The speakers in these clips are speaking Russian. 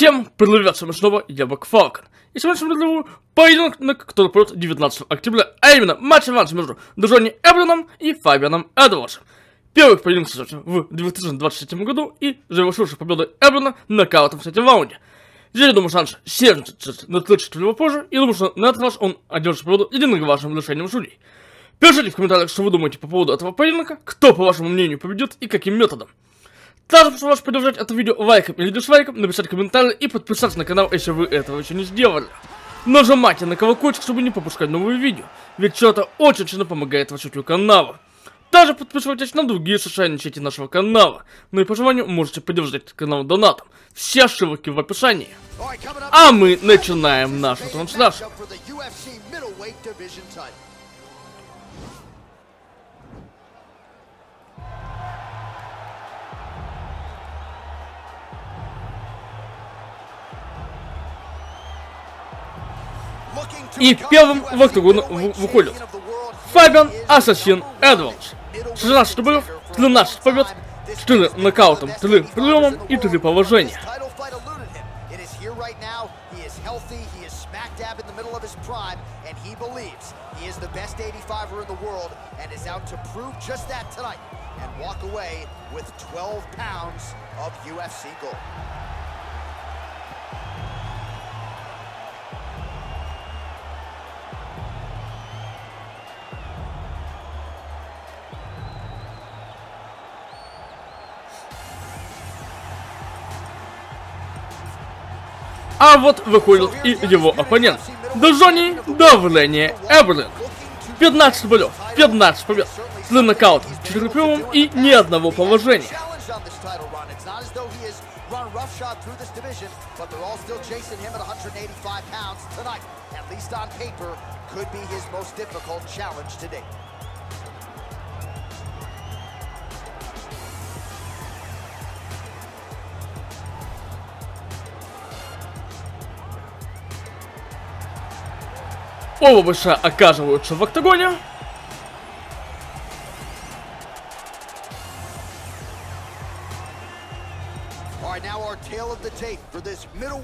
Всем привет, ребят, с вами снова я, Black Falcon. И сегодня мы предлагаю поединок, который пройдет 19 октября, а именно матч-эванс между Джонни Эбленом и Фабианом Эдвардсом. Первый поединок состоялся в 2023 году и завершился победой Эблена нокаутом в третьем раунде. Здесь, я думаю, шанс 70 на 30 чуть позже, и думаю, что на этот раз он одержит победу единогласным решением судей. Пишите в комментариях, что вы думаете по поводу этого поединка, кто, по вашему мнению, победит и каким методом. Также прошу вас поддержать это видео лайком или дизлайком, написать комментарий и подписаться на канал, если вы этого еще не сделали. Нажимайте на колокольчик, чтобы не пропускать новые видео, ведь все это очень сильно помогает развитию канала. Также подписывайтесь на другие социальные сети нашего канала, ну и по желанию можете поддержать канал донатом. Все ссылки в описании. А мы начинаем нашу трансляцию. И первым в октагон выходит Фабиан Ассасин Эдвардс. 16 боев, 13 побед, 4 нокаутом, 3 приемом и 3 положения. А вот выходит и его оппонент. Джонни Давление Эблен. 15 болев, 15 побед, 3 нокаута, 4 приема и ни одного положения. Оба бойца оказываются в октагоне.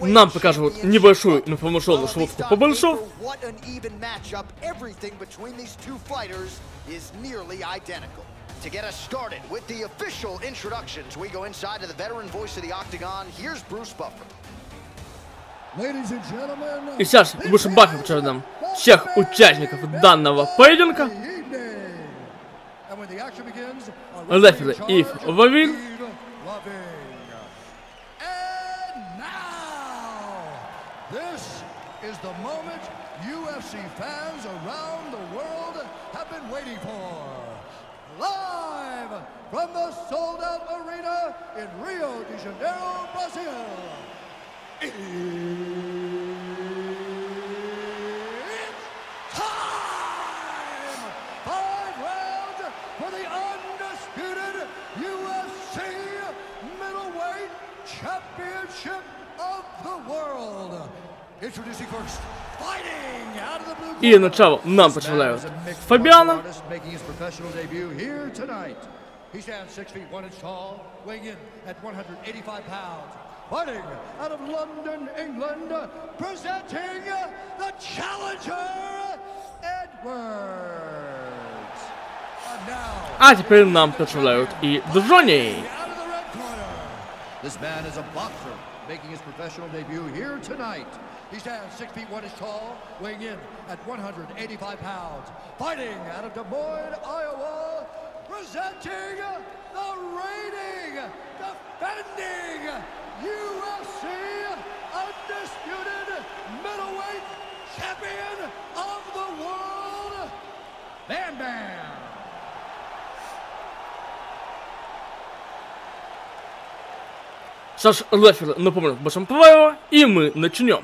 Нам покажут небольшую информационную сводку по бойцам. To get us started with the official introductions, we go inside to the veteran voice of the octagon. Here's Bruce Buffer. И сейчас Bruce Buffer покажет нам всех участников данного поединка. Лефери Ив Лавин. Live from the sold-out arena in Rio de Janeiro, Brazil. It's time! 5 rounds for the undisputed UFC middleweight championship of the world. Introducing first, fighting out of the blue. И начало нам представляют Фабиана. He stands 6 feet 1 inch tall, weighing in at 185 pounds. Fighting out of London, England, presenting the challenger Edwards. А теперь нам представляют и Джонни. This man is a boxer, making his professional debut here tonight. He stands 6 feet 1 inch tall, weighing in at 185 pounds. Fighting out of Des Moines, Iowa. Presenting the reigning, defending UFC undisputed middleweight champion of the world, Bam Bam. Саш Лефер напомнил Башампаева, и мы начнем.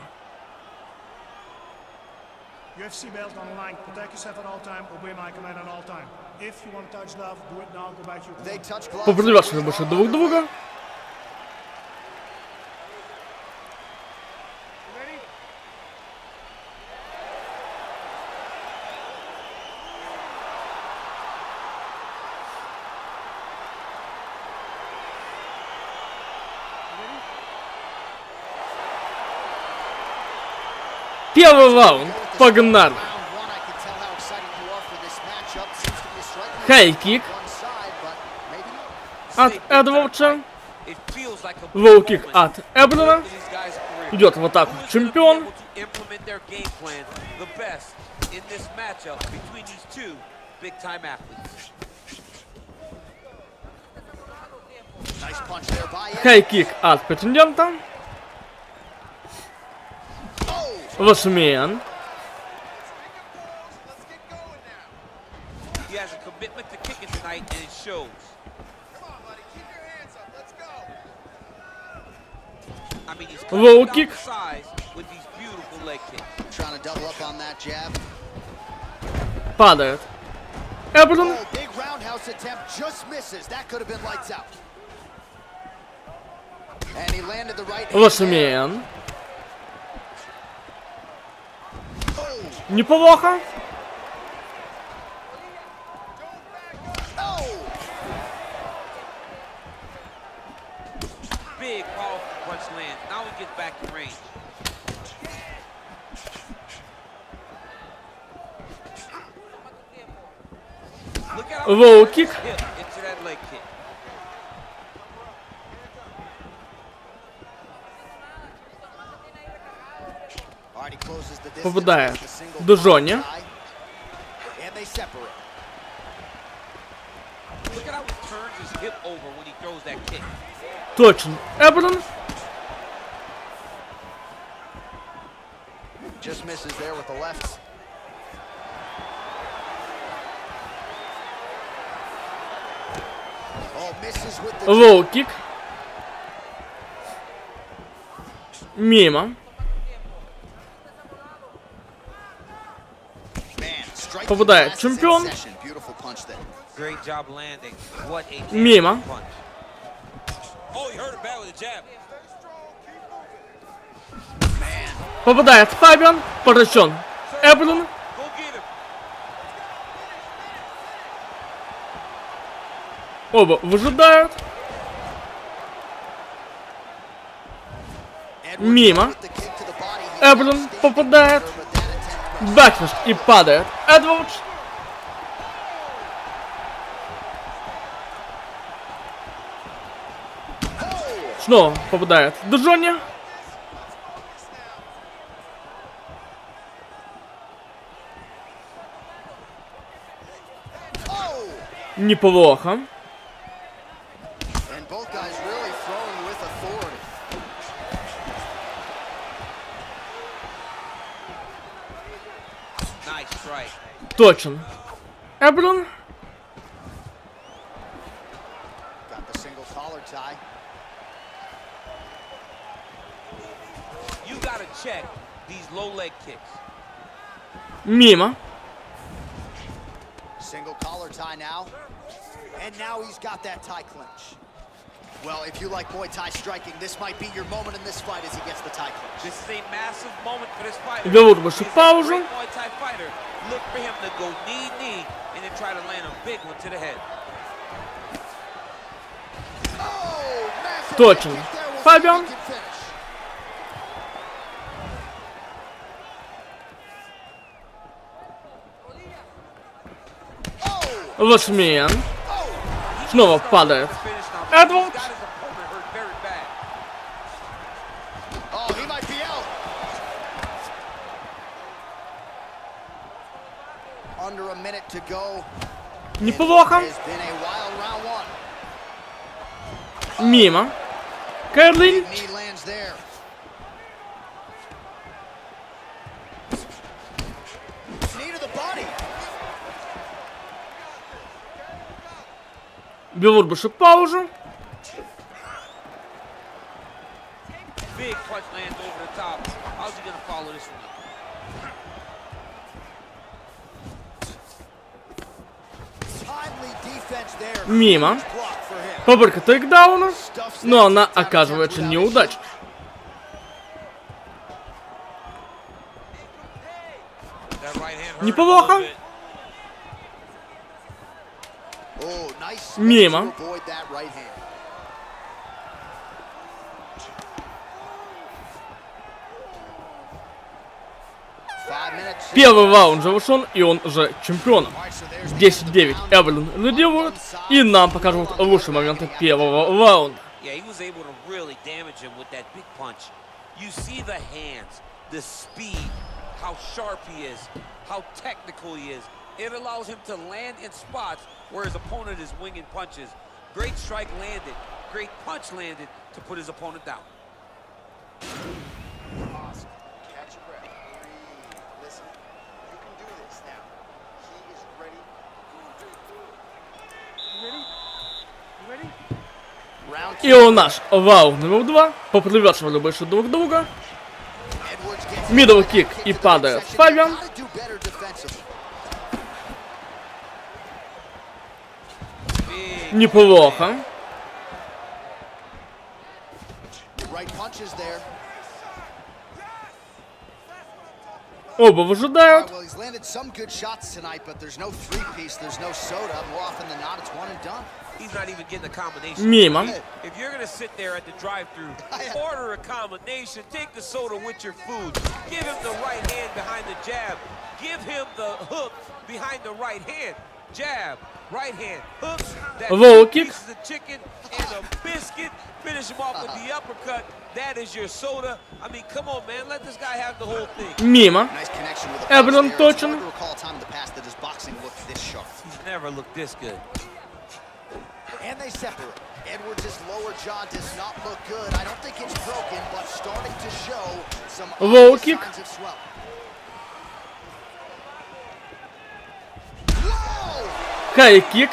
UFC belt on the line. Protect yourself at all time. Obey my command at all time. If you want to touch glove, do it now. Go back to your. They touch glove. Побрываются больше друг друга. Feel alone. Fucking nerd. High kick. От Эдвардса. Лоу кик от Эблена. Идет в атаку чемпион. Хайкик от претендента. Восмен. Low kick. Падает. Эблен. Лошмен. Неплохо. Лоу кик. Попадает до Джонни. Точно. Эблен. Just misses there with the left. Oh, misses with the low kick. Мимо. Попадает чемпион. Мимо. Попадает Фабиан, поражен Эблен. Оба выжидают. Мимо. Эблен попадает. Бэкфиш и падает Эдвардс. Снова попадает Джонни. Неплохо. Точно. Эблен. Мимо. Single collar tie now, and now he's got that tie clinch. Well, if you like Muay Thai striking, this might be your moment in this fight as he gets the tie clinch. This is a massive moment for this fighter. He's a great Muay Thai fighter. Look for him to go knee, and then try to land a big one to the head. Oh, massive touching. Fabian. Восмен. Снова падает Эдвардс. Неплохо. Мимо. Кэрлин. Белур больше паузу. Мимо. Попытка тейкдауна, но она оказывается неудачной. Неплохо. Мимо. 1 раунд завершен, и он уже чемпионом. 10-9 Эблен лидирует, и нам покажут лучшие моменты первого раунда. It allows him to land in spots where his opponent is winging punches. Great strike landed, great punch landed to put his opponent down. Awesome. Catch your breath. Breathe. Listen, you can do this now. He is ready. You ready? You ready? Round 2. И у нас раунд номер 2. Поприветствовали больше друг друга. Мидл кик и падает Фабиан. Неплохо. Оба выжидают. Мимо. Волкик. Мимо. Эблен точен. Волкик. Хай-кик.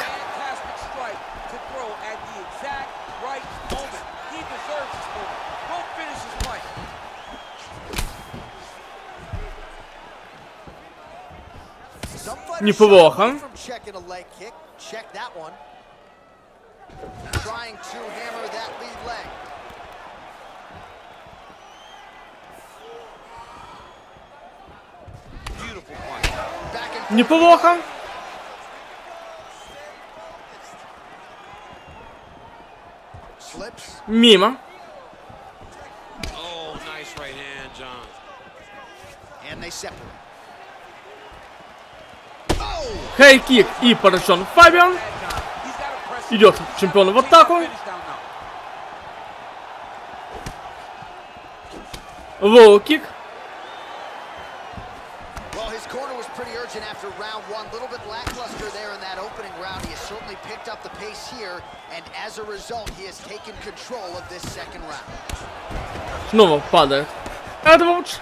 Неплохо. Неплохо. Мимо. Хай-кик и поражен Фабиан. Идет чемпион в атаку. Лоу-кик. Снова падает Эдвардс.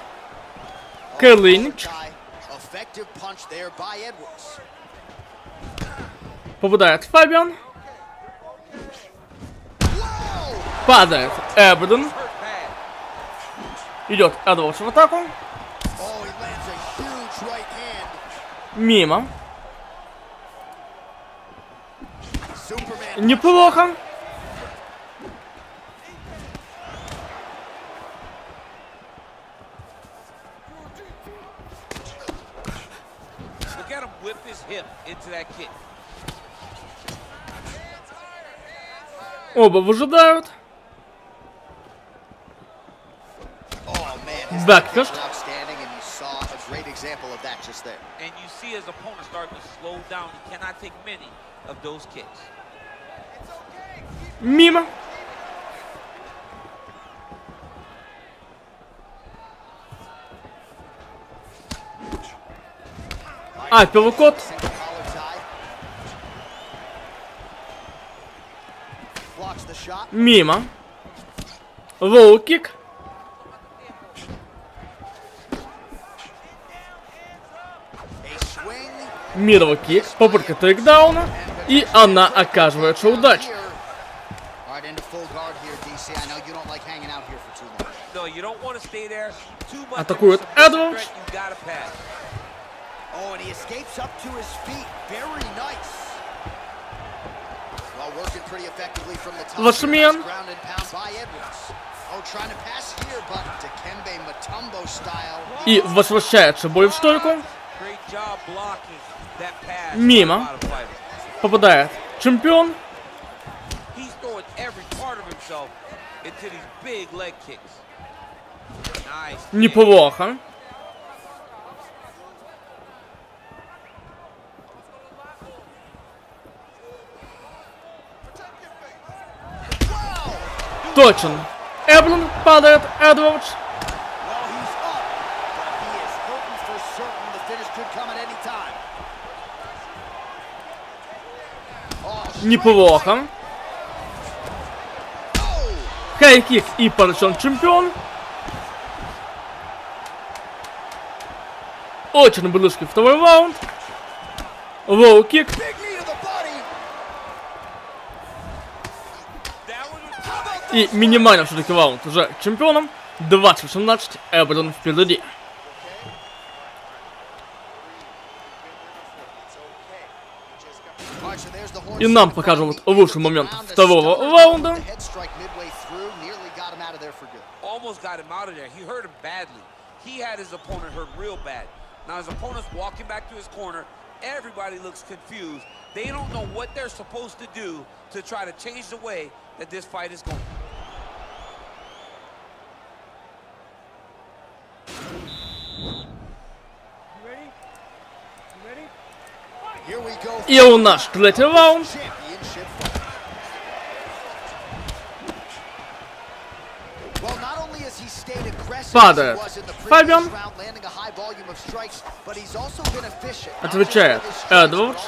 Кэлинч. Попадает Фабиан. Падает Эбден. Идет Эдвардс в атаку. Мимо. Неплохо. Оба выжидают. Бэкфист. Мимо. Апперкот. Мимо. Лоу-кик. Мидл кик, попытка тейкдауна, и она оказывается удачей. Атакует Эдвардс. Лашмен. И возвращается бой в стойку. Мимо. Попадает чемпион. Неплохо. Deutschen. Eblen, Fabian Edwards. Well, he's up, but he is hoping for certain the finish could come at any time. Неплохо. Хай-кик и поражен чемпион. Очень близкий второй раунд. Лоу-кик. И минимально все-таки раунд уже чемпионом. 20-18, Эблен впереди. И нам покажут лучший момент второго раунда. Everybody looks confused. They don't know what they're supposed to do to try to change the way that this fight is going. You ready? И у нас третий раунд. Падает Фабиан. Отвечает Эдвардс.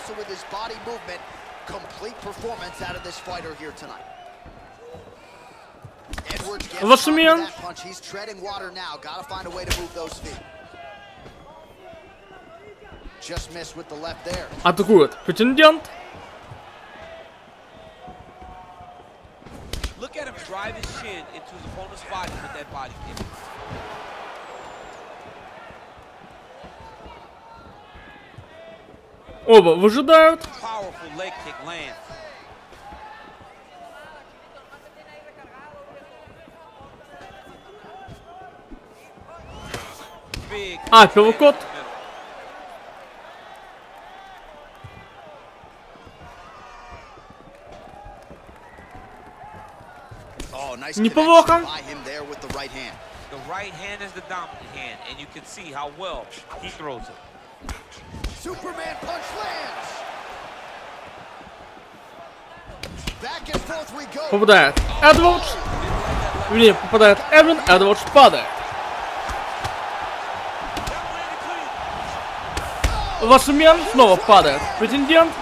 Вашимен. Атакует претендент. Drive his shin into his opponent's body with that body kick. Оба выжидают. Powerful leg kick lands. Апперкот. Неплохо. Попадает Эдвардс. В ней попадает Эблен, Эдвардс падает. Вашимен снова падает. Претендент.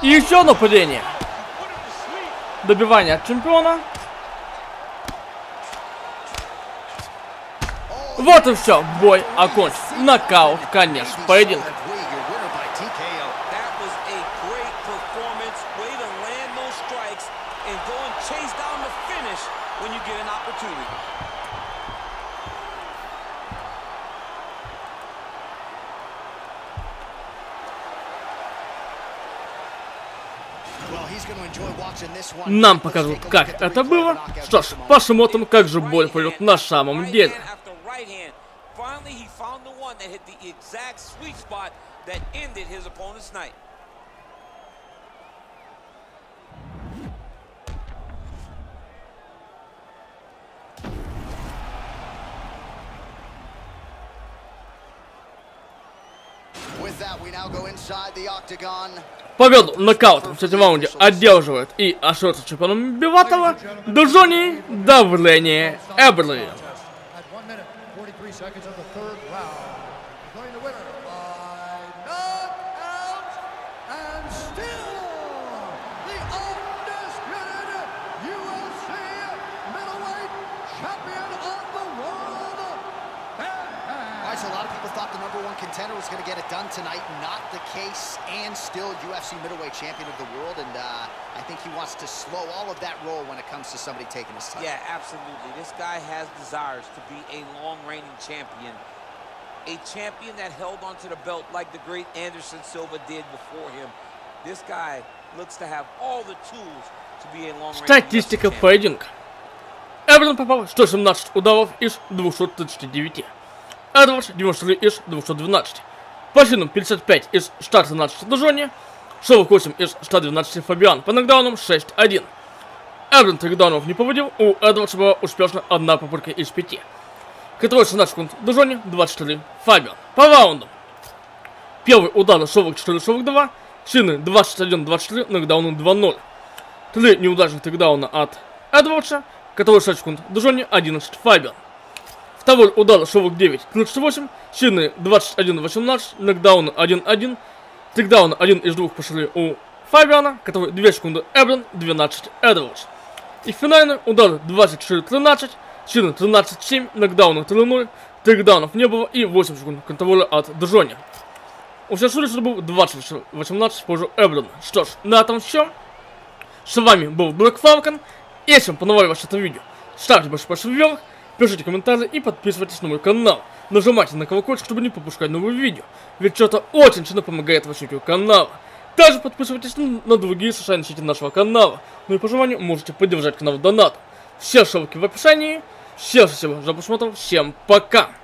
И еще нападение. Добивание от чемпиона. Вот и все. Бой окончен. Нокаут, конец поединка. Нам покажут, как это было. Что ж, посмотрим, как же боль пойдет на самом деле. Победу нокаутом в третьем раунде одерживает и остается чемпионом Биватова Джонни Давление Эбли. Contender was going to get it done tonight, not the case, and still UFC middleweight champion of the world, and I think he wants to slow all of that roll when it comes to somebody taking his title. Yeah, absolutely. This guy has desires to be a long-reigning champion, a champion that held onto the belt like the great Anderson Silva did before him. This guy looks to have all the tools to be a long-reigning Статистика поединка. Эблен попал 117 ударов из 239. Эдвардс 93 из 212. По синам 55 из 113 Джонни, 48 из 112 Фабиан. По нокдаунам 6-1. Эблен нокдаунов не поводил, у Эдвардса была успешно одна попытка из 5. Который 16 секунд Джонни, 24 Фабиан. По раундам. Первый удар 44-42, Шины 21-23, нокдауны 2-0. Три неудачных токдауна от Эдвардса, который 6 секунд Джонни, 11 Фабиан. Второй удар шовок 9-38, шины 21-18, нокдауны 1-1. Токдауны 1 из 2 пошли у Фабиана, который 2 секунды Эблен, 12 Эдвардс. И финальный удар 24-13, шины 13-7, нокдауны 3-0. Тейкдаунов не было и 8 секунд контроля от Джонни. У всех судей был 20-18 позже Эблена. Что ж, на этом все. С вами был Black Falcon. Если вам понравилось это видео, ставьте большой пальчик вверх, пишите комментарии и подписывайтесь на мой канал. Нажимайте на колокольчик, чтобы не пропускать новые видео, ведь это очень сильно помогает вашему каналу. Также подписывайтесь на другие социальные сети нашего канала. Ну и по желанию можете поддержать канал донатом. Все ссылки в описании. Всем спасибо за просмотр, всем пока!